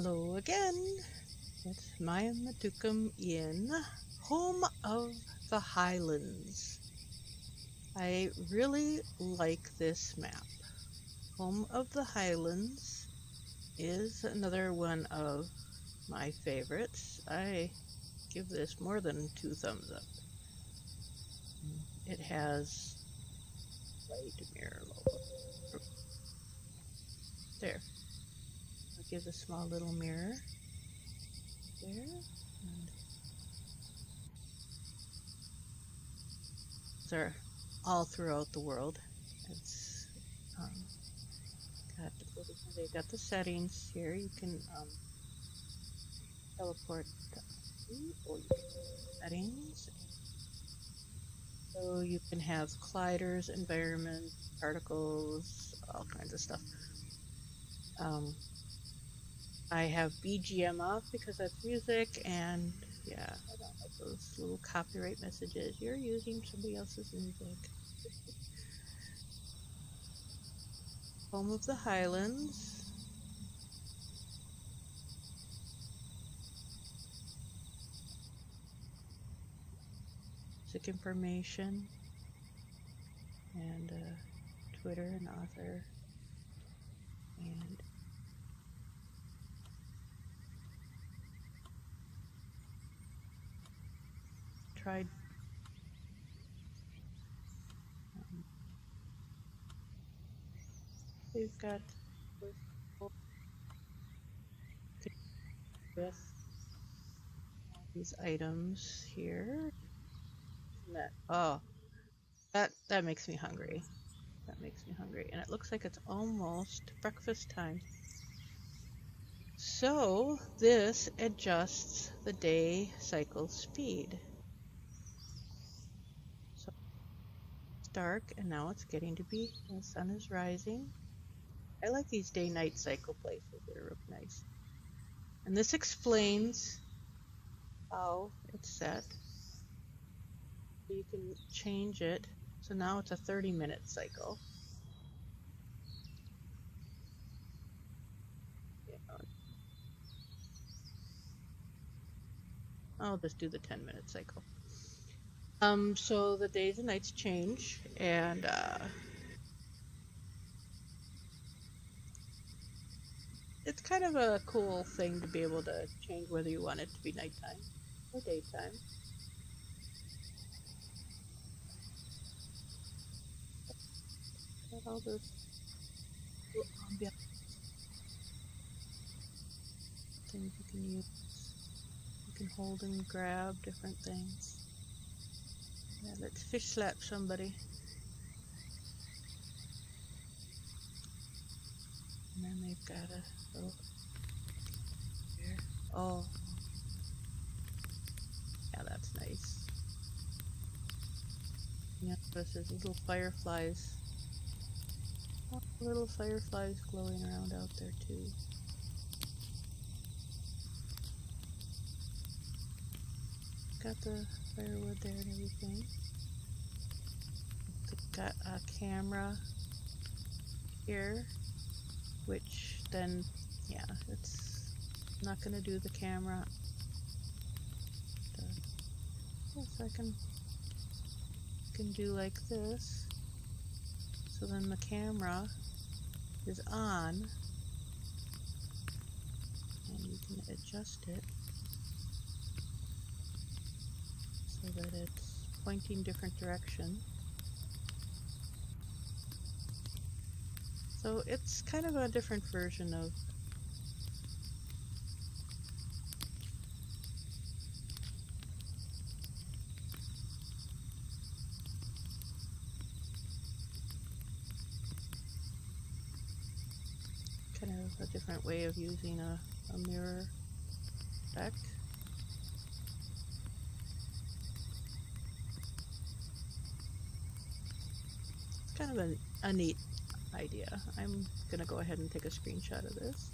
Hello again. It's Maya Matukum in Home of the Highlands. I really like this map. Home of the Highlands is another one of my favorites. I give this more than 2 thumbs up. It has light mirror logo. There. I'll give a small little mirror there. And they're all throughout the world. It's they've got the settings here. You can teleport to settings. So you can have colliders, environment, particles, all kinds of stuff. I have BGM off because that's music, and yeah, I don't like those little copyright messages. You're using somebody else's music. Home of the Highlands. Music information and Twitter and author and tried we've got with all these items here. That makes me hungry. That makes me hungry. And it looks like it's almost breakfast time. So this adjusts the day cycle speed. So it's dark and now it's getting to be, the sun is rising. I like these day-night cycle places. They're real nice. And this explains how it's set. You can change it, so now it's a 30-minute cycle. I'll just do the 10-minute cycle. So the days and nights change, and it's kind of a cool thing to be able to change whether you want it to be nighttime or daytime. All those things you can use. You can hold and grab different things. Yeah, let's fish slap somebody. And then they've got a little here. Oh, yeah, that's nice. Yeah, this is little fireflies. Little fireflies glowing around out there too. Got the firewood there and everything. Got a camera here, which then, yeah, it's not gonna do the camera. So I can do like this. So then the camera is on, and you can adjust it so that it's pointing different direction. So it's kind of a different version of a different way of using a mirror deck. It's kind of a neat idea. I'm gonna go ahead and take a screenshot of this.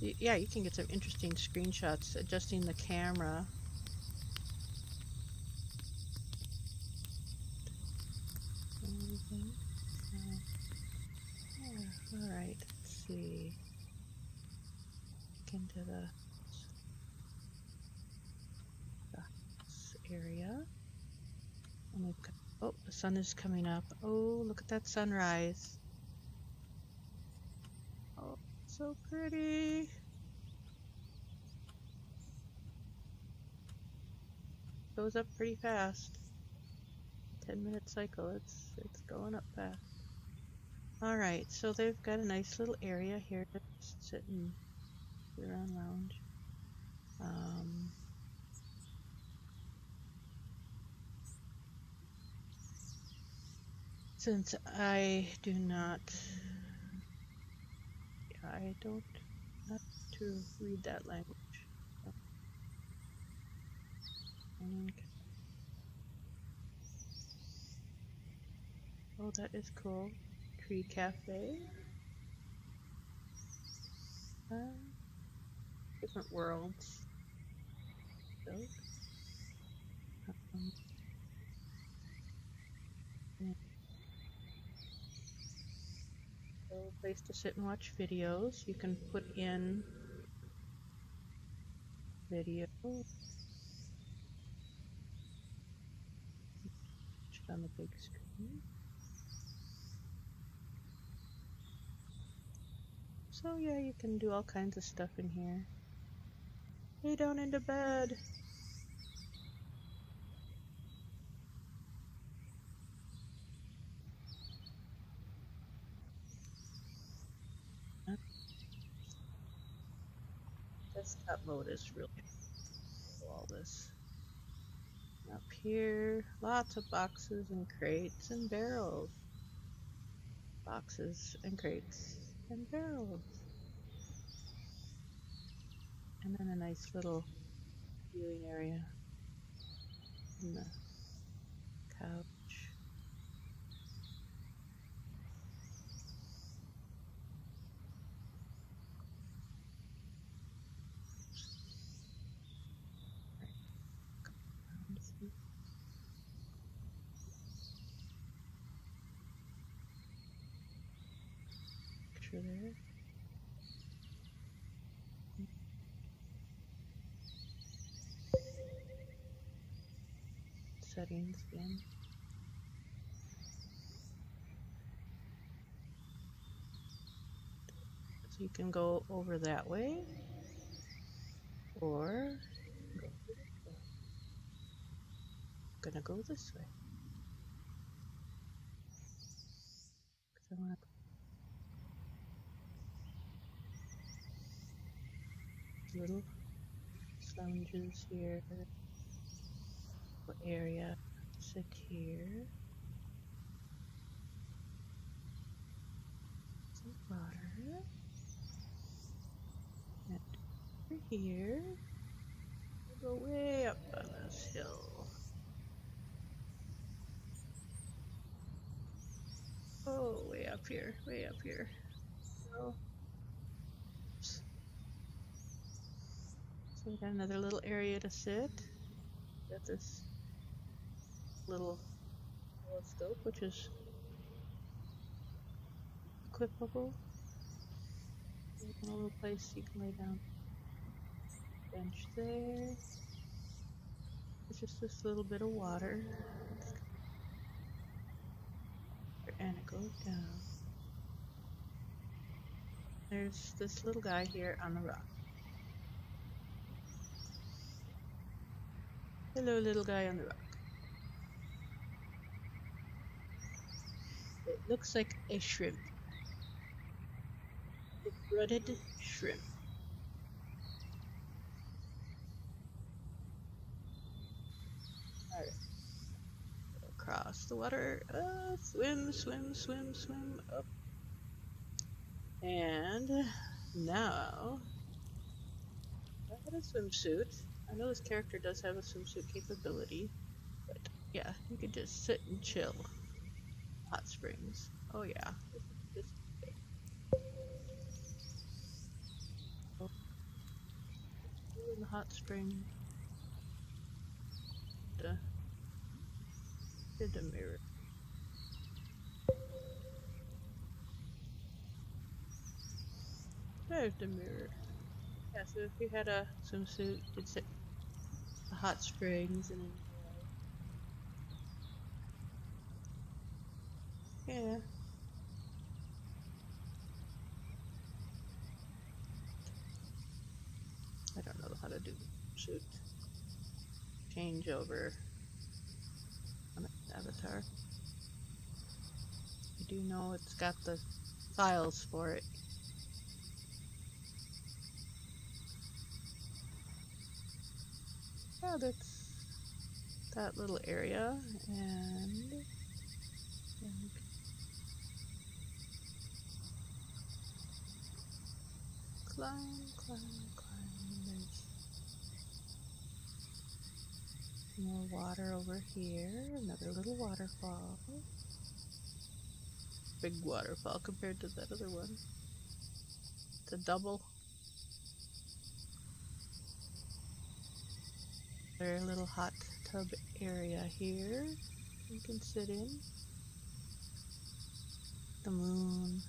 So, yeah, you can get some interesting screenshots adjusting the camera. Anything. into this area. And we've got, oh, the sun is coming up. Oh, look at that sunrise. Oh, so pretty. Goes up pretty fast. 10-minute cycle. It's going up fast. All right, so they've got a nice little area here to sit and sit around, lounge. Since I don't to read that language. Oh, that is cool. Cree Cafe. Different worlds. So, a place to sit and watch videos. You can put in video. On the big screen. So yeah, you can do all kinds of stuff in here. Lay down into bed. Desktop mode is really cool, all this. Up here, lots of boxes and crates and barrels. Boxes and crates and barrels. And then a nice little viewing area in the couch. There. Settings again. So you can go over that way or go this way. I'm gonna go this way. 'Cause I wanna go little lounges here, area, sit here, some water, and over here, we'll go way up on this hill. Oh, way up here, way up here. So, we got another little area to sit. Got this little telescope, which is equipable. A little place you can lay down. Bench there. It's just this little bit of water, and it goes down. There's this little guy here on the rock. Hello, little guy on the rock. It looks like a shrimp. A breaded shrimp. Alright. Across the water. Swim, swim, swim, swim up. And now, I've got a swimsuit. I know this character does have a swimsuit capability, but yeah, you could just sit and chill. Hot springs. Oh yeah. Oh. In the hot spring. Did a mirror. There's the mirror. Yeah, so if you had a swimsuit, it's at the hot springs and yeah. I don't know how to do shoot changeover on an avatar. I do know it's got the files for it. Oh, that's that little area, and climb. There's more water over here. Another little waterfall. Big waterfall compared to that other one. It's a double. There's a little hot tub area here you can sit in. The moon.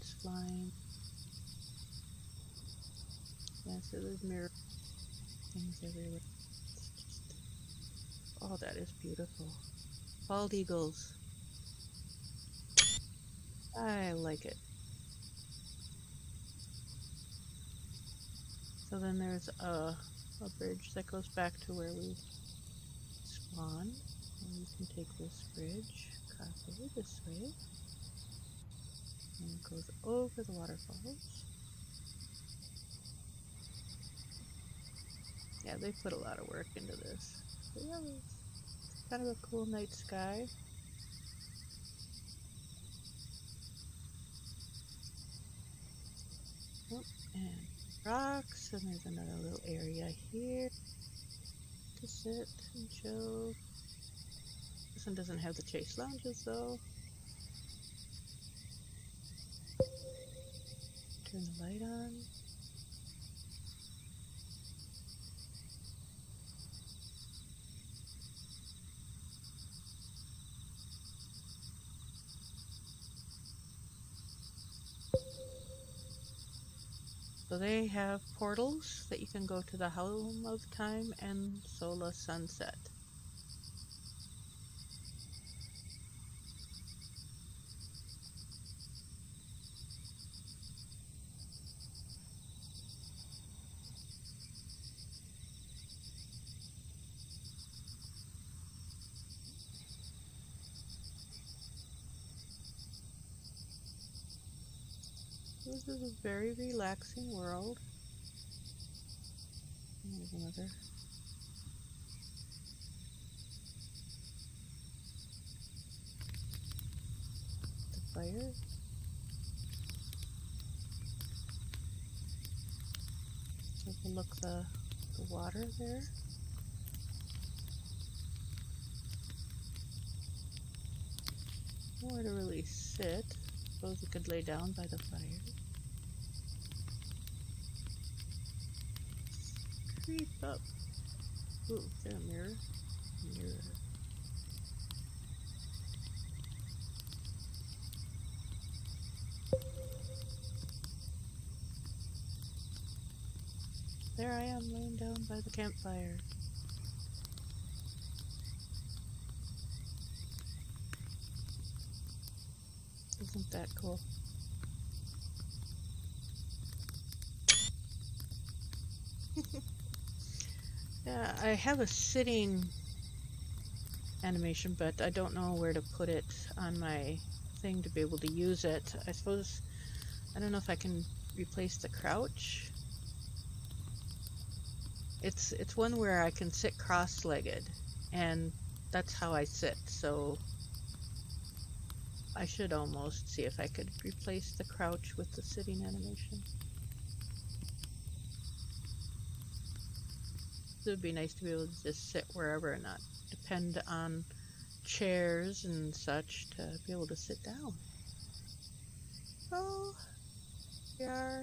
It's flying. Yeah, so there's mirror things everywhere. It's just, oh, that is beautiful. Bald eagles. I like it. So then there's a bridge that goes back to where we spawned. And you can take this bridge, cross over this way, and it goes over the waterfalls. Yeah, they put a lot of work into this. But yeah, it's kind of a cool night sky. Oh, and rocks, and there's another little area here to sit and chill. This one doesn't have the chase lounges though. Turn the light on. So they have portals that you can go to the Home of Time and Sola Sunset. This is a very relaxing world. There's another. The fire. Overlook the water there. Nowhere to really sit. Suppose you could lay down by the fire. Creep up. Ooh, is there a mirror? Mirror. There I am, laying down by the campfire. Isn't that cool? Yeah, I have a sitting animation, but I don't know where to put it on my thing to be able to use it. I suppose, I don't know if I can replace the crouch. It's one where I can sit cross-legged, and that's how I sit, so I should almost see if I could replace the crouch with the sitting animation. It would be nice to be able to just sit wherever and not depend on chairs and such to be able to sit down. So, we are.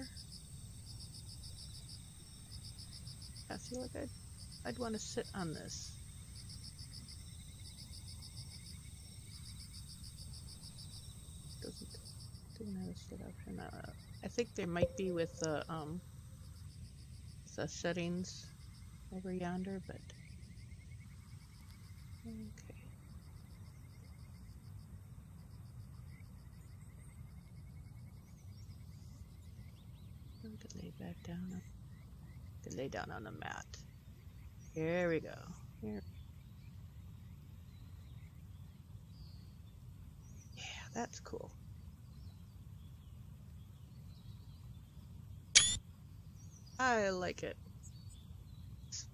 I feel like I'd want to sit on this. I think there might be with the settings over yonder, but okay. I'm gonna lay back down. I'm gonna lay down on the mat. Here we go. Here. Yeah, that's cool. I like it.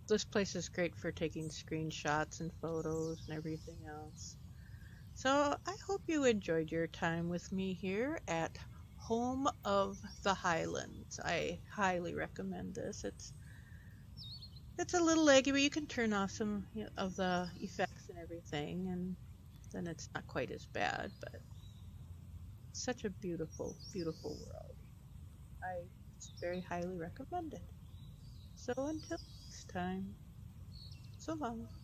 This place is great for taking screenshots and photos and everything else. So I hope you enjoyed your time with me here at Home of the Highlands. I highly recommend this. It's a little laggy, but you can turn off some of the effects and everything, and then it's not quite as bad. But it's such a beautiful, beautiful world. It's very highly recommended. So until next time, so long.